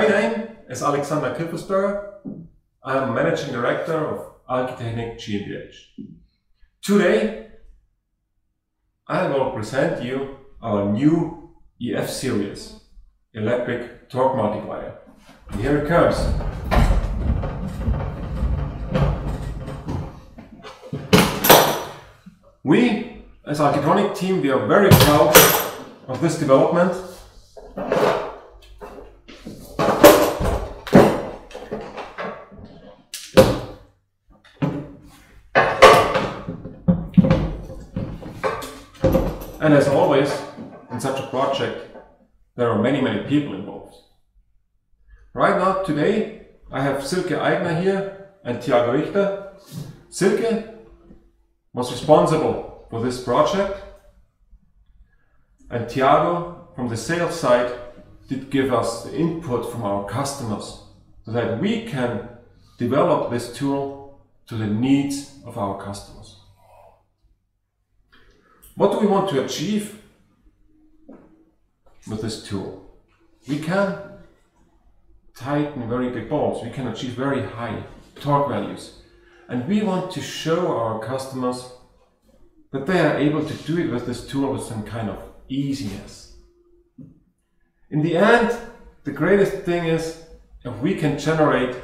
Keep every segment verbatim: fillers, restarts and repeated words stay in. My name is Alexander Kipfelsberger. I am Managing Director of alkitronic GmbH. Today I will present you our new E F series, electric torque multiplier. And here it comes. We, as alkitronic team, we are very proud of this development. And as always, in such a project, there are many, many people involved. Right now, today, I have Silke Aigner here and Thiago Richter. Silke was responsible for this project, and Thiago, from the sales side, did give us the input from our customers so that we can develop this tool to the needs of our customers. What do we want to achieve with this tool? We can tighten very big bolts, we can achieve very high torque values, and we want to show our customers that they are able to do it with this tool with some kind of easiness. In the end, the greatest thing is if we can generate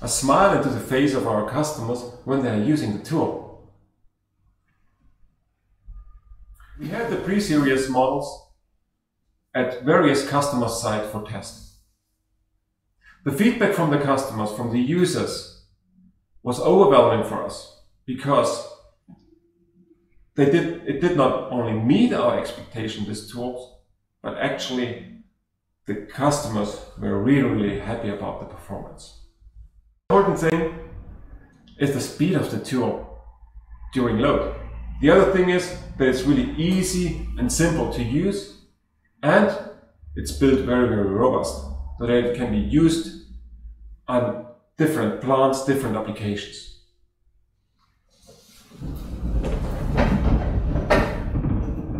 a smile into the face of our customers when they are using the tool. We had the pre-series models at various customer sites for testing. The feedback from the customers, from the users, was overwhelming for us because they did, it did not only meet our expectation, these tools, but actually the customers were really, really happy about the performance. The important thing is the speed of the tool during load. The other thing is that it's really easy and simple to use, and it's built very, very robust, so that it can be used on different plants, different applications.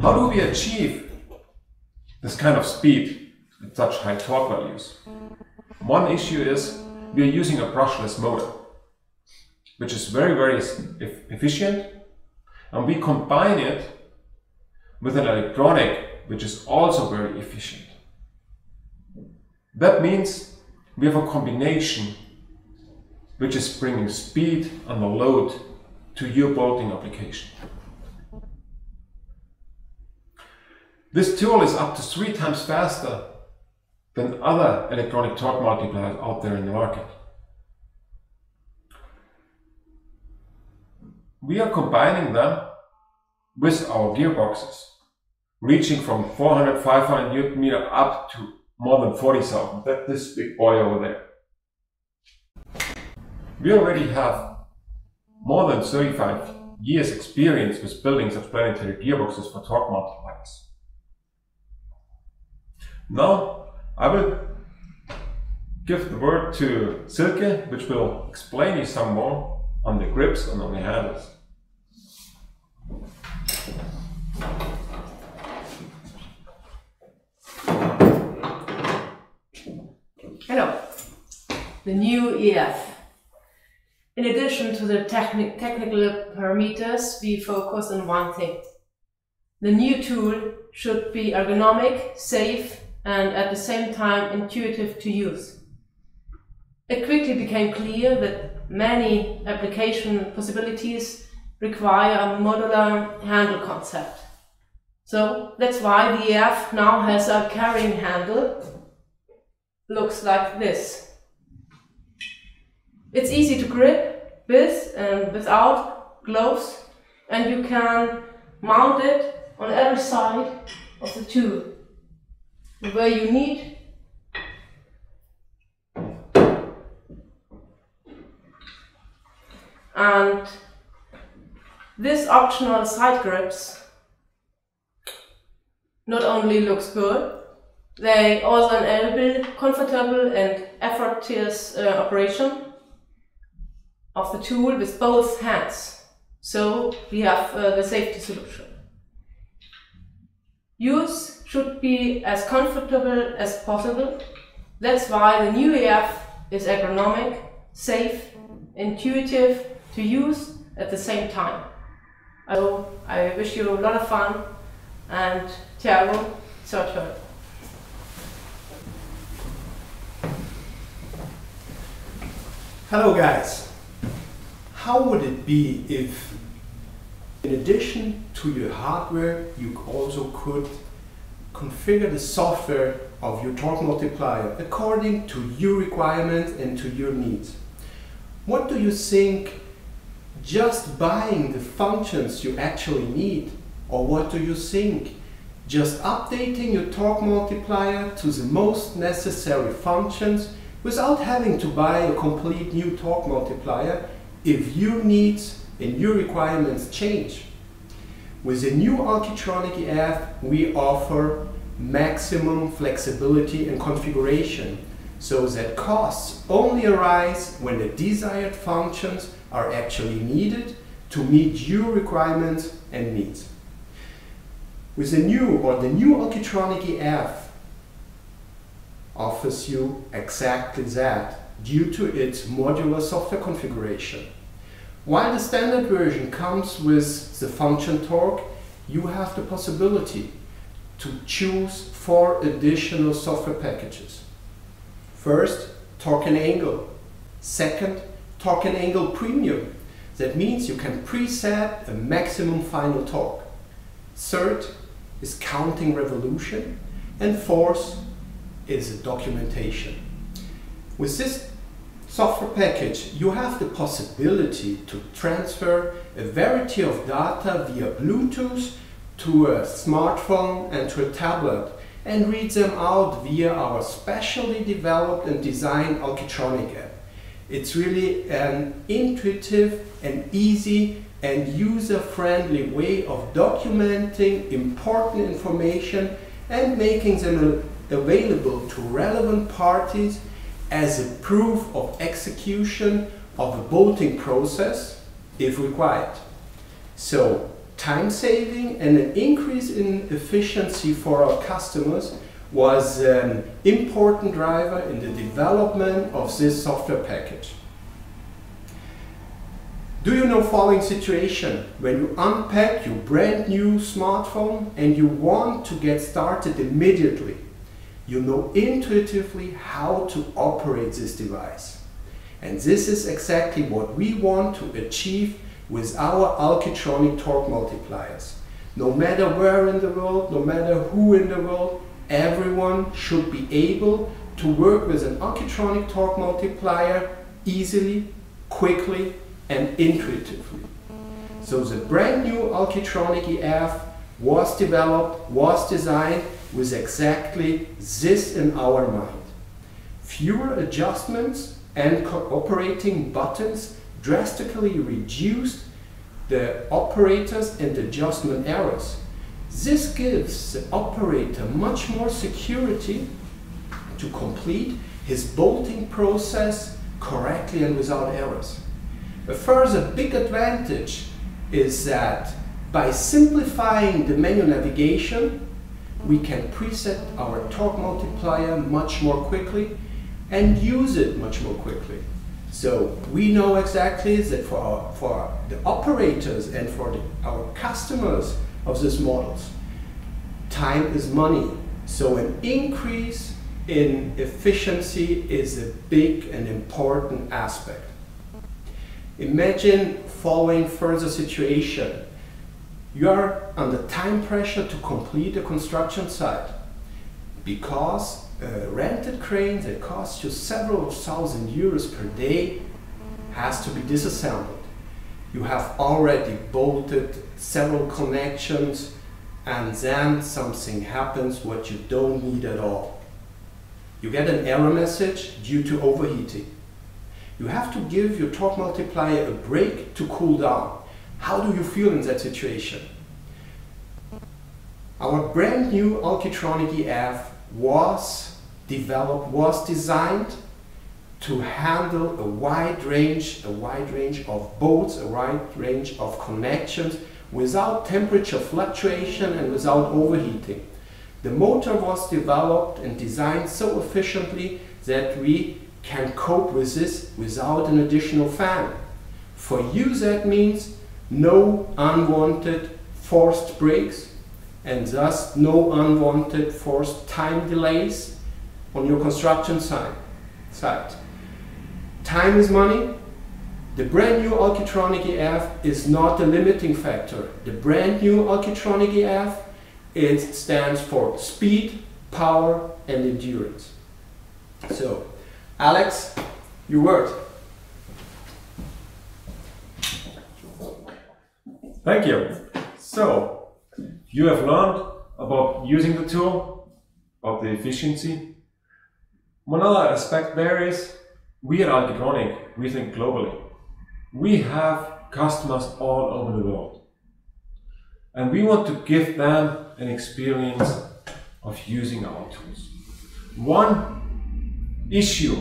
How do we achieve this kind of speed at such high torque values? One issue is we are using a brushless motor, which is very, very efficient. And we combine it with an electronic, which is also very efficient. That means we have a combination which is bringing speed and the load to your bolting application. This tool is up to three times faster than other electronic torque multipliers out there in the market. We are combining them with our gearboxes, reaching from four hundred, five hundred Newton meter up to more than forty thousand. That's this big boy over there. We already have more than thirty-five years experience with building such planetary gearboxes for torque multipliers. Now I will give the word to Silke, which will explain you some more on the grips and on the handles. Hello, the new E F. In addition to the techni technical parameters, we focus on one thing. The new tool should be ergonomic, safe, and at the same time intuitive to use. It quickly became clear that many application possibilities require a modular handle concept. So that's why the E F now has a carrying handle, looks like this. It's easy to grip with and without gloves, and you can mount it on every side of the tool, where you need. And this optional side grips not only looks good, they also enable comfortable and effortless uh, operation of the tool with both hands. So we have uh, the safety solution. Use should be as comfortable as possible. That's why the new E F is ergonomic, safe, intuitive to use at the same time. So I wish you a lot of fun, and Thiago, it's your turn. Hello guys, how would it be if in addition to your hardware you also could configure the software of your torque multiplier according to your requirements and to your needs? What do you think, just buying the functions you actually need, or what do you think, just updating your torque multiplier to the most necessary functions without having to buy a complete new torque multiplier if your needs and your requirements change? With the new alkitronic E F, we offer maximum flexibility and configuration, so that costs only arise when the desired functions are actually needed to meet your requirements and needs. With the new or the new alkitronic E F offers you exactly that due to its modular software configuration. While the standard version comes with the function torque, you have the possibility to choose four additional software packages. First, torque and angle. Second, torque and angle premium. That means you can preset a maximum final torque. Third is counting revolution. And fourth is documentation. With this software package, you have the possibility to transfer a variety of data via Bluetooth to a smartphone and to a tablet, and read them out via our specially developed and designed alkitronic app. It's really an intuitive and easy and user-friendly way of documenting important information and making them available to relevant parties as a proof of execution of a bolting process if required. So, time saving and an increase in efficiency for our customers was an important driver in the development of this software package. Do you know the following situation? When you unpack your brand new smartphone and you want to get started immediately, you know intuitively how to operate this device. And this is exactly what we want to achieve with our alkitronic torque multipliers. No matter where in the world, no matter who in the world, everyone should be able to work with an alkitronic torque multiplier easily, quickly and intuitively. So the brand new alkitronic E F was developed, was designed with exactly this in our mind. Fewer adjustments and operating buttons drastically reduced the operators and adjustment errors. This gives the operator much more security to complete his bolting process correctly and without errors. A further big advantage is that by simplifying the menu navigation, we can preset our torque multiplier much more quickly and use it much more quickly. So we know exactly that for, our, for the operators and for the, our customers of these models, time is money. So an increase in efficiency is a big and important aspect. Imagine following further situation. You are under time pressure to complete a construction site because a rented crane that costs you several thousand euros per day has to be disassembled. You have already bolted several connections and then something happens what you don't need at all. You get an error message due to overheating. You have to give your torque multiplier a break to cool down. How do you feel in that situation? Our brand new alkitronic E F was developed, was designed to handle a wide range, a wide range of bolts, a wide range of connections without temperature fluctuation and without overheating. The motor was developed and designed so efficiently that we can cope with this without an additional fan. For you that means no unwanted forced breaks and thus no unwanted forced time delays on your construction side. side. Time is money. The brand new alkitronic E F is not a limiting factor. The brand new alkitronic E F, it stands for speed, power and endurance. So, Alex, your word. Thank you. So, you have learned about using the tool, about the efficiency. One other aspect there is, we at alkitronic, we think globally. We have customers all over the world. And we want to give them an experience of using our tools. One issue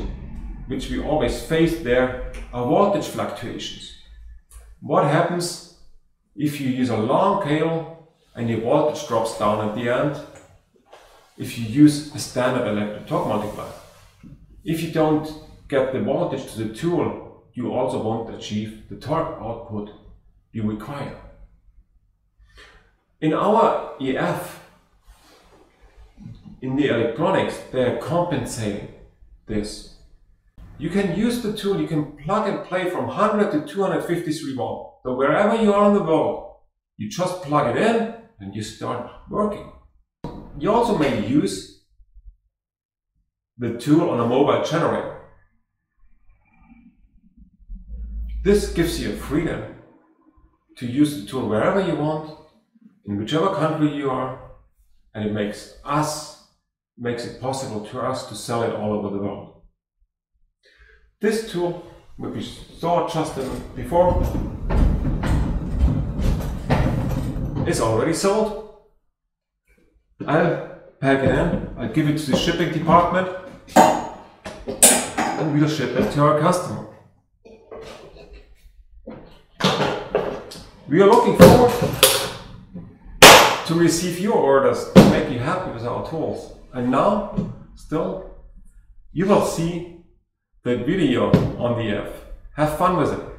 which we always face there are voltage fluctuations. What happens if you use a long cable and your voltage drops down at the end? If you use a standard electric torque multiplier, if you don't get the voltage to the tool, you also won't achieve the torque output you require. In our E F, in the electronics, they are compensating this. You can use the tool, you can plug and play from one hundred to two hundred fifty-three volt. So wherever you are in the world, you just plug it in and you start working. You also may use the tool on a mobile generator. This gives you freedom to use the tool wherever you want, in whichever country you are, and it makes us, makes it possible to us to sell it all over the world. This tool, which we saw just before, is already sold. I'll pack it in, I'll give it to the shipping department, and we'll ship it to our customer. We are looking forward to receive your orders, to make you happy with our tools. And now, still, you will see the video on the E F. Have fun with it.